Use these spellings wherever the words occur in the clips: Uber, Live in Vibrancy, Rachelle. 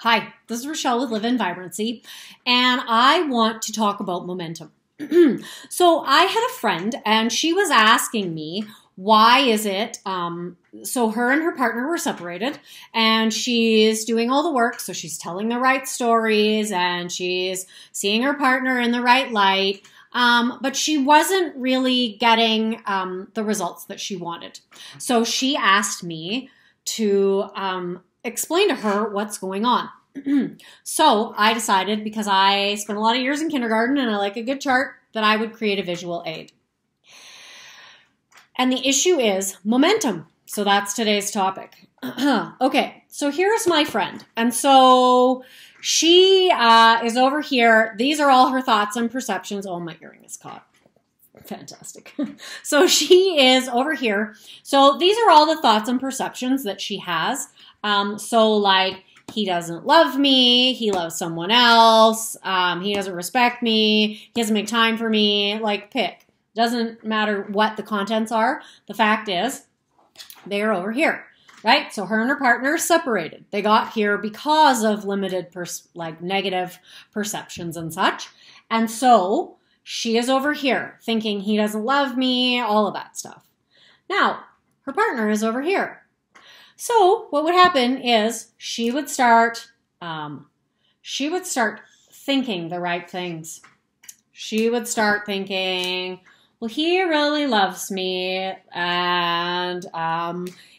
Hi, this is Rachelle with Live in Vibrancy, and I want to talk about momentum. So I had a friend, and she was asking me, why is it, so her and her partner were separated, and she's doing all the work, so she's telling the right stories, and she's seeing her partner in the right light, but she wasn't really getting the results that she wanted. So she asked me to explain to her what's going on. So I decided, because I spent a lot of years in kindergarten and I like a good chart, that I would create a visual aid. And the issue is momentum. So that's today's topic. Okay, so here's my friend. And so she is over here. These are all her thoughts and perceptions. Oh, my earring is caught. Fantastic. So she is over here. So these are all the thoughts and perceptions that she has. So like, he doesn't love me, he loves someone else, he doesn't respect me, he doesn't make time for me, like pick. Doesn't matter what the contents are, the fact is they're over here, right? So her and her partner are separated. They got here because of limited, negative perceptions and such. And so she is over here thinking he doesn't love me, all of that stuff. Now, her partner is over here. So what would happen is she would start thinking the right things. She would start thinking, well, he really loves me, and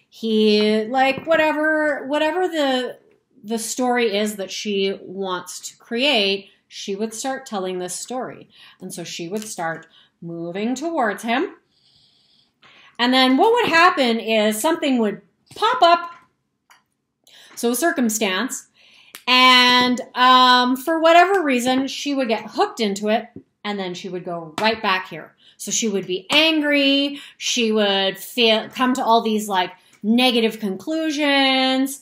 he like whatever the story is that she wants to create, she would start telling this story. And so she would start moving towards him. And then what would happen is something would pop up, so a circumstance, and for whatever reason, she would get hooked into it, and then she would go right back here. So she would be angry, she would come to all these like negative conclusions,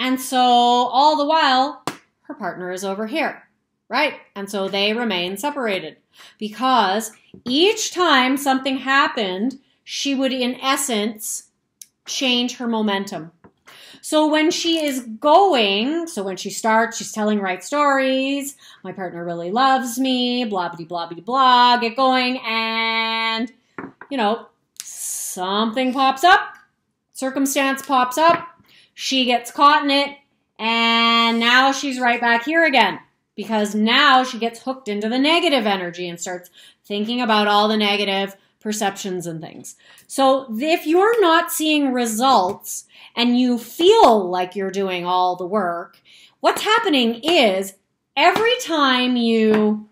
and so all the while, her partner is over here, right? And so they remain separated, because each time something happened, she would in essence change her momentum. So when she is going, so when she starts, she's telling right stories, my partner really loves me, blah, blah, blah, blah, blah, get going, and, you know, something pops up, circumstance pops up, she gets caught in it, and now she's right back here again, because now she gets hooked into the negative energy and starts thinking about all the negative perceptions and things. So if you're not seeing results and you feel like you're doing all the work, what's happening is every time you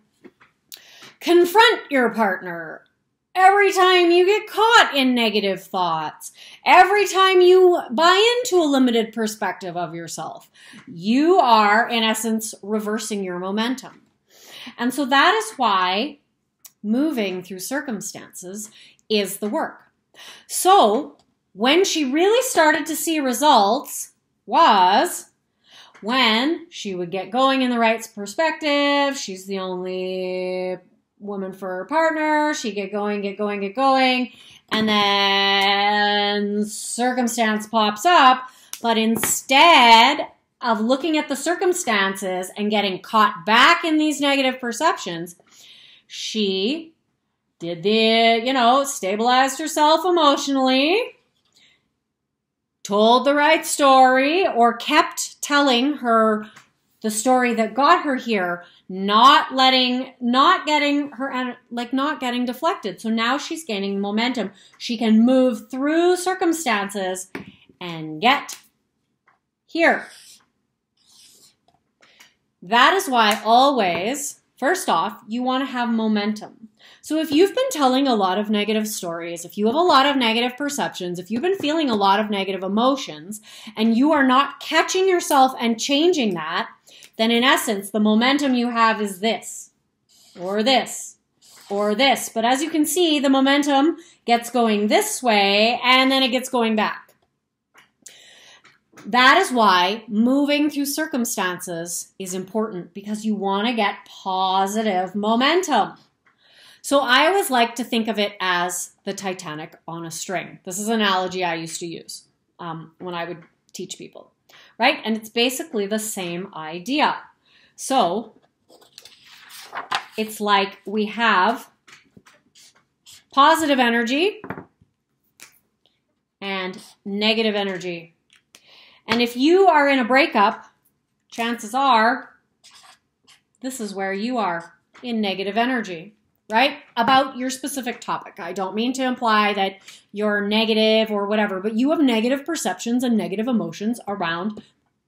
confront your partner, every time you get caught in negative thoughts, every time you buy into a limited perspective of yourself, you are in essence reversing your momentum. And so that is why moving through circumstances is the work. So when she really started to see results was when she would get going in the right perspective. She's the only woman for her partner. She'd get going, get going, get going. And then circumstance pops up. But instead of looking at the circumstances and getting caught back in these negative perceptions, she did the, you know, stabilized herself emotionally, told the right story, or kept telling her the story that got her here, not getting deflected. So now she's gaining momentum. She can move through circumstances and get here. That is why always, first off, you want to have momentum. So if you've been telling a lot of negative stories, if you have a lot of negative perceptions, if you've been feeling a lot of negative emotions, and you are not catching yourself and changing that, then in essence, the momentum you have is this, or this, or this. But as you can see, the momentum gets going this way, and then it gets going back. That is why moving through circumstances is important, because you want to get positive momentum. So I always like to think of it as the Titanic on a string. This is an analogy I used to use when I would teach people, right? And it's basically the same idea. So it's like we have positive energy and negative energy. And if you are in a breakup, chances are this is where you are, in negative energy, right? About your specific topic. I don't mean to imply that you're negative or whatever, but you have negative perceptions and negative emotions around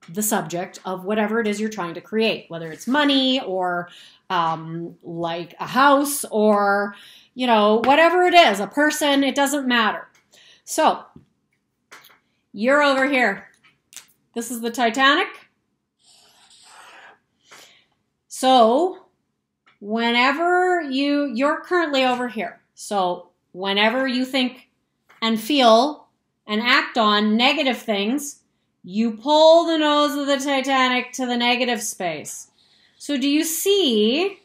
the subject of whatever it is you're trying to create, whether it's money or like a house or, you know, whatever it is, a person, it doesn't matter. So you're over here. This is the Titanic. So whenever you're currently over here. So whenever you think and feel and act on negative things, you pull the nose of the Titanic to the negative space. So do you see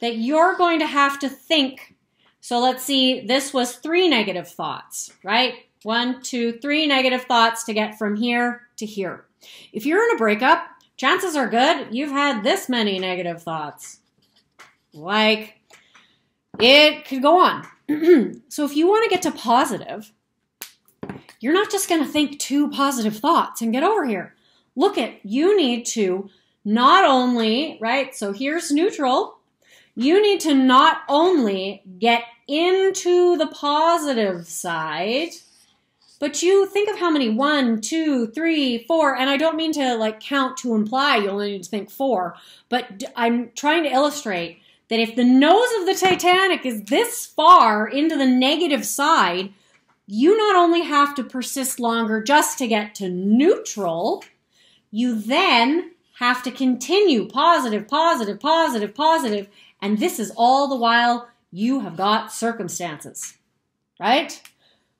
that you're going to have to think? So let's see, this was 3 negative thoughts, right? 1, 2, 3 negative thoughts to get from here to here. If you're in a breakup, chances are good you've had this many negative thoughts. Like, it could go on. So if you want to get to positive, you're not just going to think 2 positive thoughts and get over here. Look at, you need to not only, right, so here's neutral. You need to not only get into the positive side, but you think of how many, 1, 2, 3, 4, and I don't mean to like count to imply you only need to think 4, but I'm trying to illustrate that if the nose of the Titanic is this far into the negative side, you not only have to persist longer just to get to neutral, you then have to continue positive, positive, positive, positive, and this is all the while you have got circumstances, right?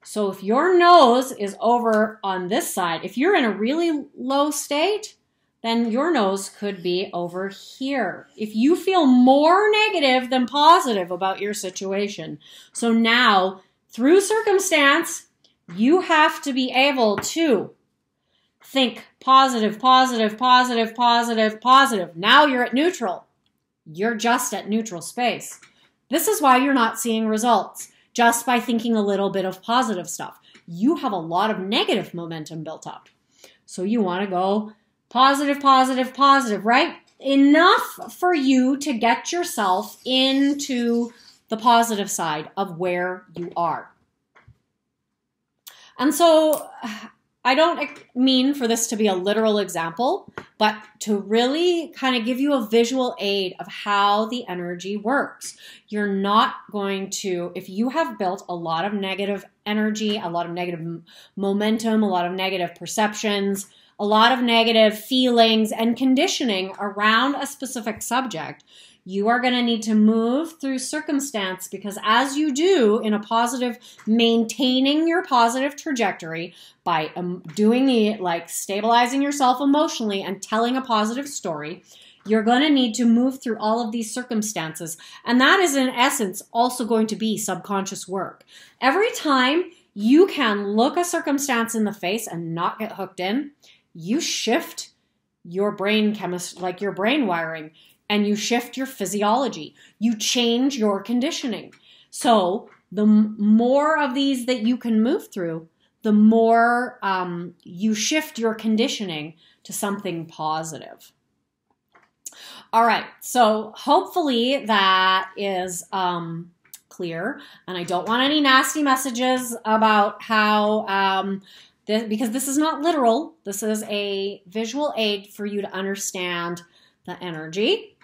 So if your nose is over on this side, if you're in a really low state, then your nose could be over here. If you feel more negative than positive about your situation. So now, through circumstance, you have to be able to think positive, positive, positive, positive, positive. Now you're at neutral. You're just at neutral space. This is why you're not seeing results. Just by thinking a little bit of positive stuff. You have a lot of negative momentum built up. So you want to go positive, positive, positive, right? Enough for you to get yourself into the positive side of where you are. And so I don't mean for this to be a literal example, but to really kind of give you a visual aid of how the energy works. You're not going to, if you have built a lot of negative energy, a lot of negative momentum, a lot of negative perceptions, a lot of negative feelings and conditioning around a specific subject, you are going to need to move through circumstance, because as you do in a positive, maintaining your positive trajectory by doing the, like, stabilizing yourself emotionally and telling a positive story, you're going to need to move through all of these circumstances. And that is in essence also going to be subconscious work. Every time you can look a circumstance in the face and not get hooked in, you shift your brain chemistry, like your brain wiring, and you shift your physiology. You change your conditioning. So the more of these that you can move through, the more you shift your conditioning to something positive. All right, so hopefully that is clear. And I don't want any nasty messages about how, because this is not literal. This is a visual aid for you to understand the energy.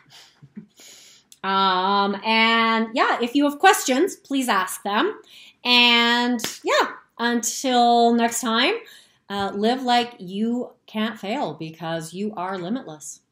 And yeah, if you have questions, please ask them. And yeah, until next time, live like you can't fail, because you are limitless.